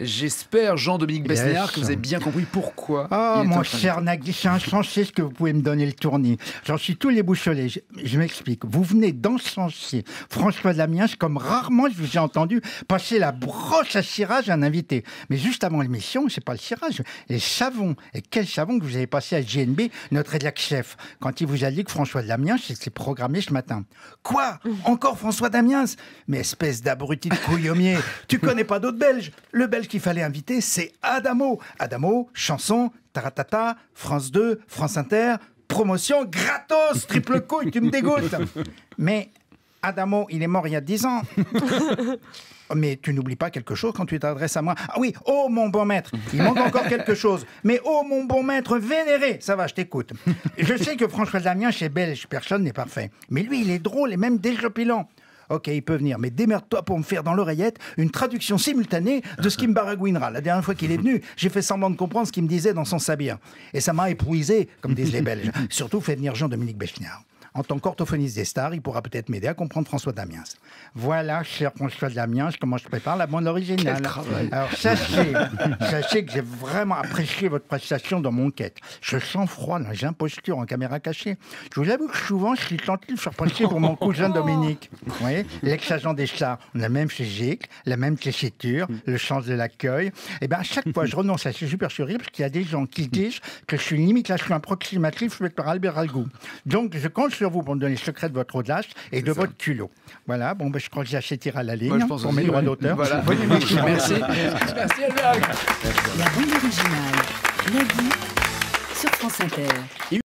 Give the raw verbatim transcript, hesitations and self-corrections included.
J'espère, Jean-Dominique Besnehard, yes. que vous avez bien compris pourquoi. Oh, mon cher Nagui, c'est insensé ce que vous pouvez me donner le tournis. J'en suis tous les boussolés. Je, je m'explique. Vous venez d'encenser François de Damiens comme rarement je vous ai entendu passer la brosse à cirage à un invité. Mais juste avant l'émission, c'est pas le cirage, les savons. Et quel savon que vous avez passé à G N B, notre rédacteur-chef, quand il vous a dit que François de Damiens s'était programmé ce matin. Quoi? Encore François Damiens? Mais espèce d'abruti de couillommier, tu connais pas d'autres Belges? Le Belge qu'il fallait inviter, c'est Adamo. Adamo, chanson, taratata, France deux, France Inter, promotion gratos, triple couille, tu me dégoûtes. Mais Adamo, il est mort il y a dix ans. Mais tu n'oublies pas quelque chose quand tu t'adresses à moi. Ah oui, oh mon bon maître, il manque encore quelque chose. Mais oh mon bon maître vénéré, ça va, je t'écoute. Je sais que François de Damiens, c'est belge, personne n'est parfait. Mais lui, il est drôle et même déjopilant. Ok, il peut venir, mais démerde-toi pour me faire dans l'oreillette une traduction simultanée de ce qui me baragouinera. La dernière fois qu'il est venu, j'ai fait semblant de comprendre ce qu'il me disait dans son sabir. Et ça m'a épuisé, comme disent les Belges. Surtout, fait venir Jean-Dominique Besnehard. En tant qu'orthophoniste des stars, il pourra peut-être m'aider à comprendre François de Damiens. Voilà, cher François de Damiens, comment je prépare la bande originale. Alors, sachez, sachez que j'ai vraiment apprécié votre prestation dans mon quête. Je sens froid, j'ai imposture en caméra cachée. Je vous avoue que souvent, je suis tenté de faire passer pour mon cousin Dominique. Vous voyez, l'ex-agent des stars, on a même chez Gic, la même tessiture, le sens de l'accueil. Et bien, à chaque fois, je renonce à ces supercheries parce qu'il y a des gens qui disent que je suis une imitation approximative faite par Albert Algoud. Donc, je compte sur vous pour me donner le secret de votre audace et de ça. votre culot. Voilà, bon, bah, je crois que j'ai assez tiré à la ligne. Moi, je pense pour mes droits d'auteur. Voilà. Bon, merci. Merci. Merci à vous. La bande originale, Nagui, sur France Inter.